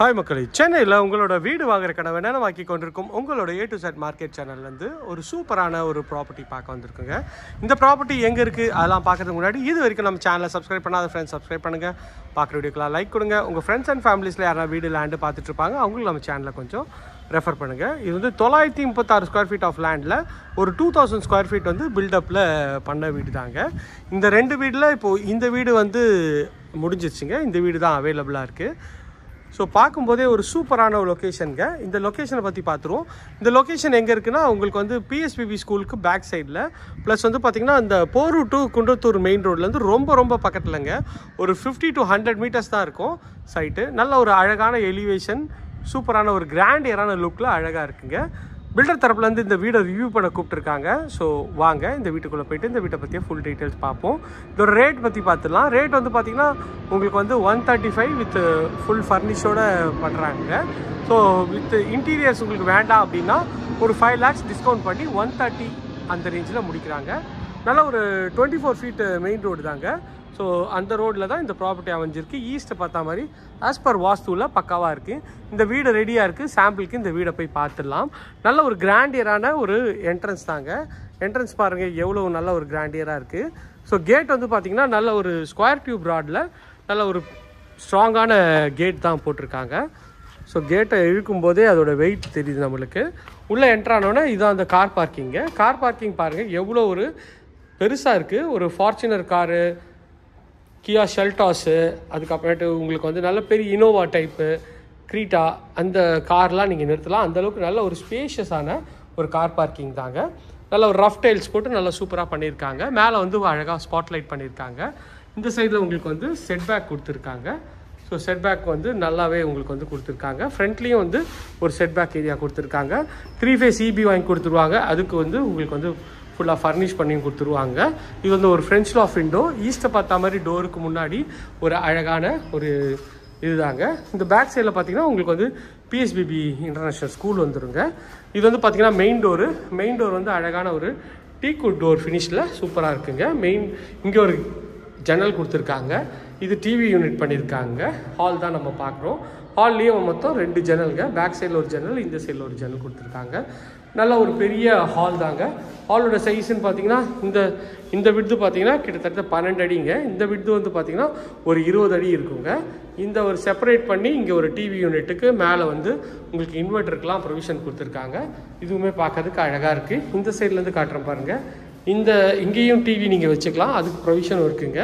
Hi மக்களே, சென்னையில் உங்களோட வீடு வாங்குற கனவை நனவாக்கி கொண்டிருக்கும் உங்களோட ஏ டு செட் மார்க்கெட் சேனல்லேருந்து ஒரு சூப்பரான ஒரு ப்ராப்பர்ட்டி பார்க்க வந்திருக்குங்க. இந்த ப்ராப்பர்ட்டி எங்கே இருக்குது அதெல்லாம் பார்க்குறதுக்கு முன்னாடி இது வரைக்கும் நம்ம சேனலை சப்ஸ்கிரைப் பண்ணாத ஃப்ரெண்ட்ஸ் சப்ஸ்கிரைப் பண்ணுங்கள், பார்க்குற வீடியோக்கெலாம் லைக் கொடுங்க. உங்கள் ஃப்ரெண்ட்ஸ் அண்ட் ஃபேமிலிஸில் யாராவது வீடு லேண்டு பார்த்துட்ருப்பாங்க, அவங்களுக்கு நம்ம சேனலை கொஞ்சம் ரெஃபர் பண்ணுங்கள். இது வந்து 936 ஸ்கொயர் ஃபீட் ஆஃப் லேண்டில் ஒரு 2000 ஸ்கொயர் ஃபீட் வந்து பில்டப்பில் பண்ண வீடு தாங்க. இந்த ரெண்டு வீடில் இப்போது இந்த வீடு வந்து முடிஞ்சிருச்சுங்க, இந்த வீடு தான் அவைலபிளாக இருக்குது. ஸோ பார்க்கும்போதே ஒரு சூப்பரான ஒரு லொக்கேஷனுங்க. இந்த லொக்கேஷனை பற்றி பார்த்துருவோம். இந்த லொக்கேஷன் எங்கே இருக்குன்னா உங்களுக்கு வந்து பிஎஸ்பிபி ஸ்கூலுக்கு பேக் சைடில், ப்ளஸ் வந்து பார்த்திங்கன்னா இந்த போரூர் டு குன்றத்தூர் மெயின் ரோட்லேருந்து ரொம்ப ரொம்ப பக்கத்துலங்க. ஒரு 50 to 100 meters தான் இருக்கும் சைட்டு. நல்ல ஒரு அழகான எலிவேஷன், சூப்பரான ஒரு கிராண்ட் ஏரான லுக்கில் அழகாக இருக்குங்க. பில்டர் தரப்புலேருந்து இந்த வீடை ரிவ்யூ பண்ண கூப்பிட்டுருக்காங்க. ஸோ வாங்க இந்த வீட்டுக்குள்ளே போய்ட்டு இந்த வீட்டை பற்றியே ஃபுல் டீட்டெயில்ஸ் பார்ப்போம். இதோட ரேட் பற்றி பார்த்துடலாம். ரேட் வந்து பார்த்திங்கன்னா உங்களுக்கு வந்து 135 வித் ஃபுல் ஃபர்னிஷோடு பண்ணுறாங்க. ஸோ வித் இன்டீரியர்ஸ் உங்களுக்கு வேண்டாம் அப்படின்னா ஒரு 5 lakhs டிஸ்கவுண்ட் பண்ணி 130 அந்த ரேஞ்சில் முடிக்கிறாங்க. நல்லா ஒரு 24 feet மெயின் ரோடு தாங்க. ஸோ அந்த ரோடில் தான் இந்த ப்ராப்பர்ட்டி அமைஞ்சிருக்கு. ஈஸ்ட்டை பார்த்தா மாதிரி ஆஸ் பர் வாஸ்துவில் பக்காவாக இருக்குது. இந்த வீடு ரெடியாக இருக்குது. சாம்பிளுக்கு இந்த வீடை போய் பார்த்துடலாம். நல்ல ஒரு கிராண்டியரான ஒரு என்ட்ரன்ஸ் தாங்க. என்ட்ரன்ஸ் பாருங்கள் எவ்வளோ நல்ல ஒரு கிராண்டியராக இருக்குது. ஸோ கேட் வந்து பார்த்திங்கன்னா நல்ல ஒரு ஸ்கொயர் டியூப் ராடில் நல்ல ஒரு ஸ்ட்ராங்கான கேட் தான் போட்டிருக்காங்க. ஸோ கேட்டை இழுக்கும்போதே அதோட வெயிட் தெரியுது நம்மளுக்கு. உள்ளே என்ட்ரானோடனே இதுதான் அந்த கார் பார்க்கிங்கு. கார் பார்க்கிங் பாருங்கள் எவ்வளோ ஒரு பெருசாக இருக்குது. ஒரு ஃபார்ச்சுனர் காரு, கியா ஷெல்டாஸு, அதுக்கப்புறமேட்டு உங்களுக்கு வந்து நல்ல பெரிய இனோவா டைப்பு, க்ரீட்டா, அந்த கார்லாம் நீங்கள் நிறுத்தலாம். அந்தளவுக்கு நல்ல ஒரு ஸ்பேஷியஸான ஒரு கார் பார்க்கிங் தாங்க. நல்ல ஒரு ரஃப் டைல்ஸ் போட்டு நல்லா சூப்பராக பண்ணியிருக்காங்க. மேலே வந்து அழகாக ஸ்பாட்லைட் பண்ணியிருக்காங்க. இந்த சைடில் உங்களுக்கு வந்து செட்பேக் கொடுத்துருக்காங்க. ஸோ செட்பேக் வந்து நல்லாவே உங்களுக்கு வந்து கொடுத்துருக்காங்க. ஃப்ரண்ட்லேயும் வந்து ஒரு செட்பேக் ஏரியா கொடுத்துருக்காங்க. 3-phase EB வாங்கி கொடுத்துருவாங்க. அதுக்கு வந்து உங்களுக்கு வந்து ஃபுல்லாக ஃபர்னிஷ் பண்ணி கொடுத்துருவாங்க. இது வந்து ஒரு ஃப்ரெஞ்ச் லாஃப் விண்டோ. ஈஸ்ட்டை பார்த்தா மாதிரி டோருக்கு முன்னாடி ஒரு அழகான ஒரு இதுதாங்க. இந்த பேக் சைடில் பார்த்திங்கன்னா உங்களுக்கு வந்து பிஎஸ்பிபி இன்டர்நேஷ்னல் ஸ்கூல் வந்துருங்க. இது வந்து பார்த்திங்கன்னா மெயின் டோரு. மெயின் டோர் வந்து அழகான ஒரு டீக்குட் டோர் ஃபினிஷில் சூப்பராக இருக்குங்க. மெயின் இங்கே ஒரு ஜன்னல் கொடுத்துருக்காங்க. இது டிவி யூனிட் பண்ணியிருக்காங்க. ஹால் தான் நம்ம பார்க்குறோம். ஹால்லேயே மொத்தம் 2 ஜன்னலுங்க. பேக் சைடில் ஒரு ஜன்னல், இந்த சைடில் ஒரு ஜன்னல் கொடுத்துருக்காங்க. நல்ல ஒரு பெரிய ஹால் தாங்க. ஹாலோட சைஸ்ன்னு பார்த்திங்கன்னா இந்த விட்து பார்த்திங்கன்னா கிட்டத்தட்ட 12 அடிங்க. இந்த விட்து வந்து பார்த்திங்கன்னா ஒரு 20 அடி இருக்குங்க. இந்த ஒரு செப்பரேட் பண்ணி இங்கே ஒரு டிவி யூனிட்டுக்கு மேலே வந்து உங்களுக்கு இன்வெர்ட்டருக்கெலாம் ப்ரொவிஷன் கொடுத்துருக்காங்க. இதுவுமே பார்க்கறதுக்கு அழகாக இருக்குது. இந்த சைட்லேருந்து காட்டுறேன் பாருங்கள். இங்கேயும் டிவி நீங்கள் வச்சுக்கலாம். அதுக்கு ப்ரொவிஷன் இருக்குங்க.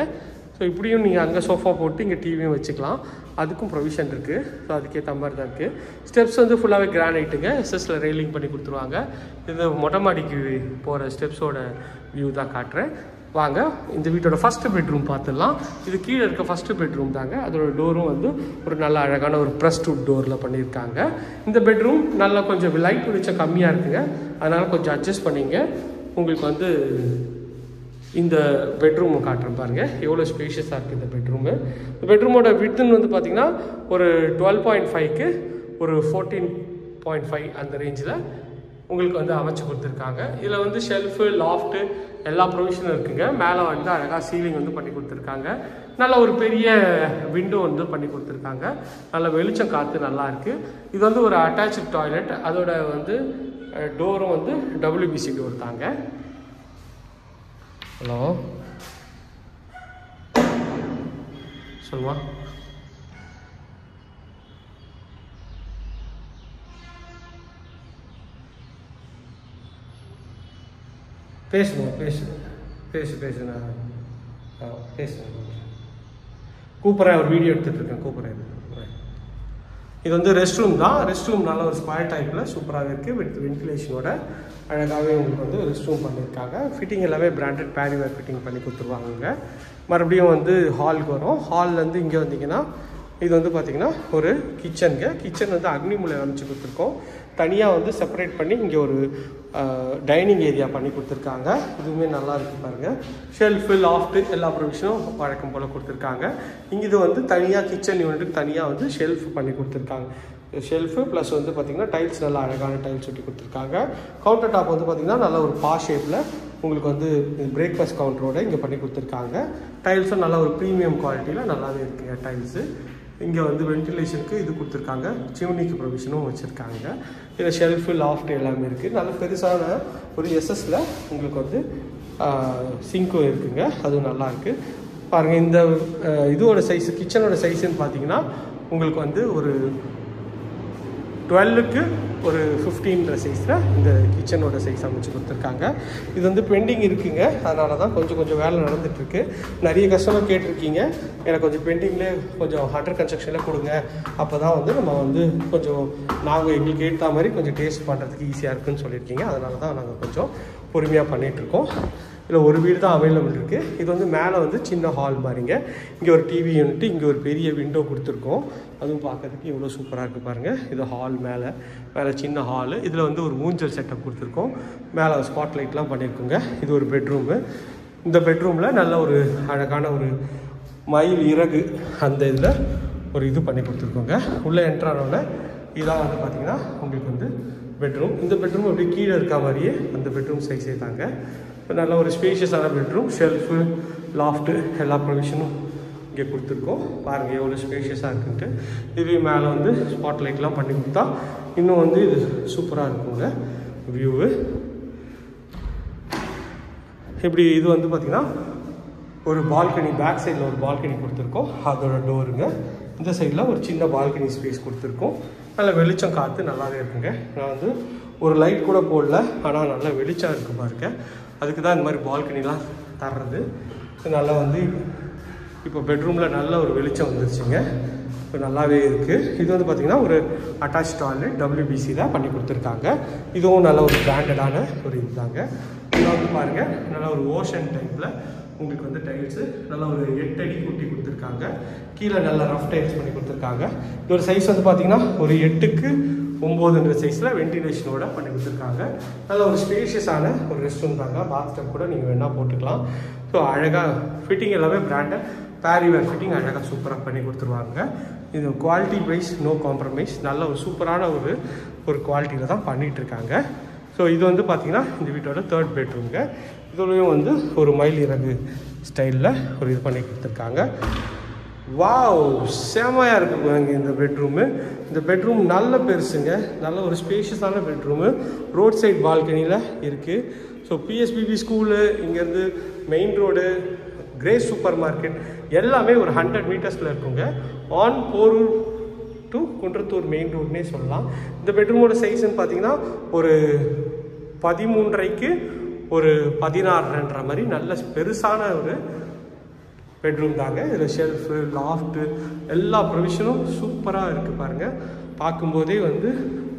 ஸோ இப்படியும் நீங்கள் அங்கே சோஃபா போட்டு இங்கே டிவியும் வச்சுக்கலாம். அதுக்கும் ப்ரொவிஷன் இருக்குது. ஸோ அதுக்கேற்ற மாதிரி தான் இருக்குது. ஸ்டெப்ஸ் வந்து ஃபுல்லாகவே கிரானைட்டுங்க. எஸ்எஸில் ரெயிலிங் பண்ணி கொடுத்துருவாங்க. இது மொட்டை மாடிக்கு போகிற ஸ்டெப்ஸோட வியூ தான் காட்டுறேன். வாங்க இந்த வீட்டோட ஃபஸ்ட்டு பெட்ரூம் பார்த்துடலாம். இது கீழே இருக்க ஃபஸ்ட்டு பெட்ரூம் தாங்க. அதோட டோரும் வந்து ஒரு நல்ல அழகான ஒரு ப்ரெஸ்டூட் டோரில் பண்ணியிருக்காங்க. இந்த பெட்ரூம் நல்லா கொஞ்சம் லைட் வெளிச்சம் கம்மியாக இருக்குங்க. அதனால் கொஞ்சம் அட்ஜஸ்ட் பண்ணிங்க. உங்களுக்கு வந்து இந்த பெட்ரூமை காட்டுறேன் பாருங்கள். எவ்வளோ ஸ்பேஷியஸாக இருக்குது இந்த பெட்ரூமு. இந்த பெட்ரூமோட விட்த்துன்னு வந்து பார்த்திங்கன்னா ஒரு 12.5க்கு ஒரு 14.5 அந்த ரேஞ்சில் உங்களுக்கு வந்து அமைச்சு கொடுத்துருக்காங்க. இதில் வந்து ஷெல்ஃபு, லாஃப்ட்டு எல்லா ப்ரொவிஷனும் இருக்குங்க. மேலே வந்து அழகாக சீலிங் வந்து பண்ணி கொடுத்துருக்காங்க. நல்ல ஒரு பெரிய விண்டோ வந்து பண்ணி கொடுத்துருக்காங்க. நல்ல வெளிச்சம் காற்று நல்லா இருக்குது. இது வந்து ஒரு அட்டாச்சு டாய்லெட். அதோட வந்து டோரும் வந்து WBC டோர் தாங்க. ஹலோ சொல்லுவா. பேசுமா கூப்பிட்றேன். ஒரு வீடியோ எடுத்துகிட்ருக்கேன், கூப்பிட்றேன். இது வந்து ரெஸ்ட் ரூம் தான். ரெஸ்ட் ரூம் நல்ல ஒரு ஸ்கொயர் டைப்பில் சூப்பராக இருக்குது. வித் வென்டிலேஷனோட அழகாகவே உங்களுக்கு வந்து ரெஸ்ட் ரூம் பண்ணியிருக்காங்க. ஃபிட்டிங் எல்லாமே பிராண்டட் பேரிவேர் ஃபிட்டிங் பண்ணி கொடுத்துருவாங்க. மறுபடியும் வந்து ஹாலுக்கு வரும். ஹால்லேருந்து இங்கே வந்தீங்கன்னா இது வந்து பார்த்திங்கன்னா ஒரு கிச்சனுங்க. கிச்சன் வந்து அக்னி மூலை அமைச்சு கொடுத்துருக்கோம். தனியாக வந்து செப்பரேட் பண்ணி இங்கே ஒரு டைனிங் ஏரியா பண்ணி கொடுத்துருக்காங்க. இதுவுமே நல்லா இருக்குது பாருங்கள். ஷெல்ஃபு, லாஃப்ட்டு எல்லா ப்ரொவிஷனும் வழக்கம் போல் கொடுத்துருக்காங்க. இங்கே இது வந்து தனியாக கிச்சன் யூனிட்டுக்கு தனியாக வந்து ஷெல்ஃப் பண்ணி கொடுத்துருக்காங்க. ஷெல்ஃபு ப்ளஸ் வந்து பார்த்திங்கன்னா டைல்ஸ் நல்லா அழகான டைல்ஸ் ஒட்டி கொடுத்துருக்காங்க. கவுண்டர் டாப் வந்து பார்த்திங்கன்னா நல்ல ஒரு பா ஷேப்பில் உங்களுக்கு வந்து பிரேக்ஃபாஸ்ட் கவுண்டரோடு இங்கே பண்ணி கொடுத்துருக்காங்க. டைல்ஸும் நல்ல ஒரு ப்ரீமியம் குவாலிட்டியில் நல்லாவே இருக்குங்க டைல்ஸு. இங்கே வந்து வென்டிலேஷனுக்கு இது கொடுத்துருக்காங்க, சிம்னிக்கு ப்ரொவிஷனும் வச்சுருக்காங்க. இதில் ஷெல்ஃபு லாஃப்ட் எல்லாமே இருக்குது. நல்ல பெருசான ஒரு எஸ்எஸில் உங்களுக்கு வந்து சிங்க்கும் இருக்குங்க, அதுவும் நல்லாயிருக்கு பாருங்கள். இந்த இதோட சைஸு கிச்சனோட சைஸுன்னு பார்த்தீங்கன்னா உங்களுக்கு வந்து ஒரு 12க்கு ஒரு 15ன்ற சைஸில் இந்த கிச்சனோட சைஸ் அமைச்சு கொடுத்துருக்காங்க. இது வந்து பெண்டிங் இருக்குங்க, அதனால தான் கொஞ்சம் வேலை நடந்துகிட்ருக்கு. நிறைய கஸ்டமர் கேட்டிருக்கீங்க, எனக்கு கொஞ்சம் பெண்டிங்லேயே கொஞ்சம் அண்டர் கன்ஸ்ட்ரக்ஷனில் கொடுங்க, அப்போ தான் வந்து நம்ம வந்து கொஞ்சம் நாங்கள் எங்களுக்கு ஏற்ற மாதிரி கொஞ்சம் டேஸ்ட் பண்ணுறதுக்கு ஈஸியாக இருக்குதுன்னு சொல்லியிருக்கீங்க. அதனால தான் நாங்கள் கொஞ்சம் பொறுமையாக பண்ணிகிட்ருக்கோம். இதில் ஒரு வீடு தான் அவைலபிள் இருக்குது. இது வந்து மேலே வந்து சின்ன ஹால் மாதிரிங்க, இங்கே ஒரு டிவி யூனிட்டு, இங்கே ஒரு பெரிய விண்டோ கொடுத்துருக்கோம். அதுவும் பார்க்குறதுக்கு இவ்வளோ சூப்பராக இருக்குது பாருங்கள். இது ஹால், மேலே சின்ன ஹாலு. இதில் வந்து ஒரு ஊஞ்சல் செட்டப் கொடுத்துருக்கோம், மேலே ஸ்பாட் லைட்லாம் பண்ணியிருக்கோங்க. இது ஒரு பெட்ரூமு. இந்த பெட்ரூமில் நல்ல ஒரு அழகான ஒரு மயில் இறகு அந்த இதில் ஒரு இது பண்ணி கொடுத்துருக்கோங்க. உள்ளே என்ட்ரானோட இதான் வந்து பார்த்திங்கன்னா உங்களுக்கு வந்து பெட்ரூம். இந்த பெட்ரூம் அப்படியே கீழே இருக்கா மாதிரியே அந்த பெட்ரூம் சைஸே தாங்க. நல்ல ஒரு ஸ்பேஷியஸான பெட்ரூம், ஷெல்ஃபு லாஃப்ட்டு எல்லா ப்ரொவிஷனும் இங்கே கொடுத்துருக்கோம். பாருங்கள் எவ்வளோ ஸ்பேஷியஸாக இருக்குன்ட்டு. இதுவே மேலே வந்து ஸ்பாட் லைட்லாம் பண்ணி கொடுத்தா இன்னும் வந்து இது சூப்பராக இருக்குங்க வியூவு. இப்படி இது வந்து பார்த்திங்கன்னா ஒரு பால்கனி, பேக் சைடில் ஒரு பால்கனி கொடுத்துருக்கோம், அதோட டோருங்க. இந்த சைடில் ஒரு சின்ன பால்கனி ஸ்பேஸ் கொடுத்துருக்கோம். நல்ல வெளிச்சம் காற்று நல்லாவே இருக்குங்க. நான் வந்து ஒரு லைட் கூட போடல, ஆனால் நல்லா வெளிச்சம் இருக்குமா இருக்கேன். அதுக்கு தான் இந்த மாதிரி பால்கனிலாம் தர்றது. நல்லா வந்து இப்போ பெட்ரூமில் நல்ல ஒரு வெளிச்சம் வந்துருச்சுங்க, இப்போ நல்லாவே இருக்குது. இது வந்து பார்த்திங்கன்னா ஒரு அட்டாச் டாய்லெட் WBC தான் பண்ணி கொடுத்துருக்காங்க. இதுவும் நல்ல ஒரு பிராண்டடான ஒரு இதுதாங்க. இதெல்லாம் வந்து பாருங்கள், நல்ல ஒரு ஓஷன் டைப்பில் உங்களுக்கு வந்து டைல்ஸு நல்லா ஒரு 8 அடி கூட்டி கொடுத்துருக்காங்க. கீழே நல்லா ரஃப் டைல்ஸ் பண்ணி கொடுத்துருக்காங்க. இதோட சைஸ் வந்து பார்த்திங்கன்னா ஒரு 8க்கு 9ன்ற சைஸில் வென்டிலேஷனோட பண்ணி கொடுத்துருக்காங்க. நல்ல ஒரு ஸ்பேஷியஸான ஒரு ரெஸ்ட் ரூம் தாங்க. பாத்டப் கூட நீங்கள் வேணால் போட்டுக்கலாம். ஸோ அழகாக ஃபிட்டிங் எல்லாமே பிராண்டை பேரிவேர் ஃபிட்டிங் அழகாக சூப்பராக பண்ணி கொடுத்துருவாங்க. இது குவாலிட்டி வைஸ் நோ காம்ப்ரமைஸ், நல்ல ஒரு சூப்பரான ஒரு குவாலிட்டியில் தான் பண்ணிகிட்ருக்காங்க. ஸோ இது வந்து பார்த்திங்கன்னா இந்த வீட்டோட 3rd பெட்ரூம்ங்க. இதுலேயும் வந்து ஒரு மயில் இறகு ஸ்டைலில் ஒரு இது பண்ணி கொடுத்துருக்காங்க. வாவ், செமையாக இருக்குங்க இங்கே இந்த பெட்ரூமு. இந்த பெட்ரூம் நல்ல பெருசுங்க, நல்ல ஒரு ஸ்பேஷியஸான பெட்ரூமு. ரோட் சைட் பால்கனியில் இருக்குது. ஸோ PSBB ஸ்கூலு, இங்கேருந்து main road, Grace super market எல்லாமே ஒரு 100 மீட்டர்ஸில் இருக்குங்க. On Porur to Kundrathur main ரோடுனே சொல்லலாம். இந்த பெட்ரூமோட சைஸ்ன்னு பார்த்திங்கன்னா ஒரு 13.5க்கு ஒரு 16ன்ற மாதிரி நல்ல பெருசான ஒரு பெட்ரூம் தாங்க. இதில் ஷெல்ஃபு லாஃப்ட்டு எல்லா ப்ரொவிஷனும் சூப்பராக இருக்குது பாருங்கள். பார்க்கும்போதே வந்து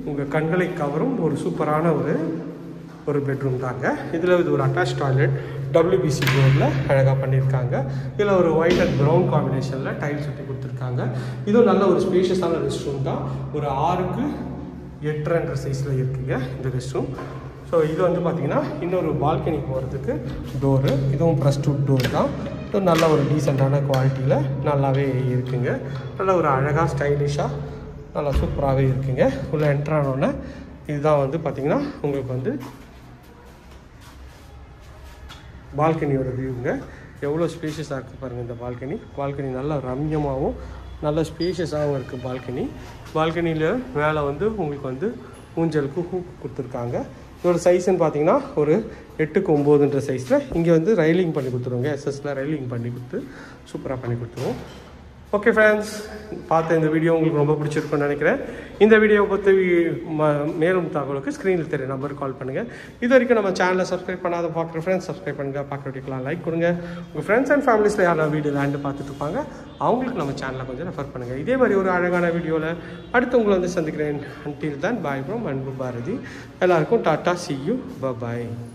உங்கள் கண்களை கவரும் ஒரு சூப்பரான ஒரு பெட்ரூம் தாங்க. இதில் இது ஒரு அட்டாச் டாய்லெட் WBC ரோடில் அழகாக பண்ணியிருக்காங்க. இதில் ஒரு ஒயிட் அண்ட் ப்ரௌன் காம்பினேஷனில் டைல்ஸ் ஒட்டி கொடுத்துருக்காங்க. இதுவும் நல்ல ஒரு ஸ்பேஷியஸான ரெஸ்ட் ரூம் தான். ஒரு 6க்கு 8ன்ற சைஸில் இருக்குங்க இந்த ரெஸ்ட் ரூம். ஸோ இது வந்து பார்த்திங்கன்னா இன்னொரு பால்கனி போகிறதுக்கு டோரு, இதுவும் ப்ரெஸ்டூட் டோர் தான். நல்ல ஒரு டீசெண்டான குவாலிட்டியில் நல்லாவே இருக்குங்க. நல்ல ஒரு அழகாக ஸ்டைலிஷாக நல்லா சூப்பராகவே இருக்குங்க. உள்ளே என்ட்ரானோடனே இதுதான் வந்து பார்த்திங்கன்னா உங்களுக்கு வந்து பால்கனியோட வியூங்க. எவ்வளோ ஸ்பேஷியஸாக இருக்குது பாருங்கள் இந்த பால்கனி. பால்கனி நல்லா ரம்யமாகவும் நல்ல ஸ்பேஷியஸாகவும் இருக்குது பால்கனி. பால்கனியில் மேலே வந்து உங்களுக்கு வந்து ஊஞ்சலுக்கு ஹூக் கொடுத்துருக்காங்க. இதோட சைஸ்ன்னு பார்த்திங்கன்னா ஒரு 8க்கு 9ன்ற சைஸில் இங்கே வந்து ரயிலிங் பண்ணி கொடுத்துருவோங்க. எஸ்எஸில் ரயிலிங் பண்ணி கொடுத்து சூப்பராக பண்ணி கொடுத்துருவோம். ஓகே ஃப்ரெண்ட்ஸ், பார்த்த இந்த வீடியோ உங்களுக்கு ரொம்ப பிடிச்சிருக்குன்னு நினைக்கிறேன். இந்த வீடியோவை பற்றி மேலும் தகவலுக்கு ஸ்க்ரீனில் தெரிய நம்பருக்கு கால் பண்ணுங்கள். இது வரைக்கும் நம்ம சேனலை சப்ஸ்கிரைப் பண்ணாத பார்க்குற ஃப்ரெண்ட்ஸ் சப்ஸ்கிரைப் பண்ணுங்கள். பார்க்க வேண்டிக்கலாம் லைக் கொடுங்க. உங்கள் ஃப்ரெண்ட்ஸ் அண்ட் ஃபேமிலிஸில் யாராவது வீடியோ லேண்டு பார்த்துட்ருப்பாங்க, அவங்களுக்கு நம்ம சேனலை கொஞ்சம் ரெஃபர் பண்ணுங்கள். இதே மாதிரி ஒரு அழகான வீடியோவில் அடுத்து உங்களை வந்து சந்திக்கிறேன். அன்டில் தான் பாய் ப்ரோம் அன்பு பாரதி. எல்லாருக்கும் டாட்டா, see you, bye bye.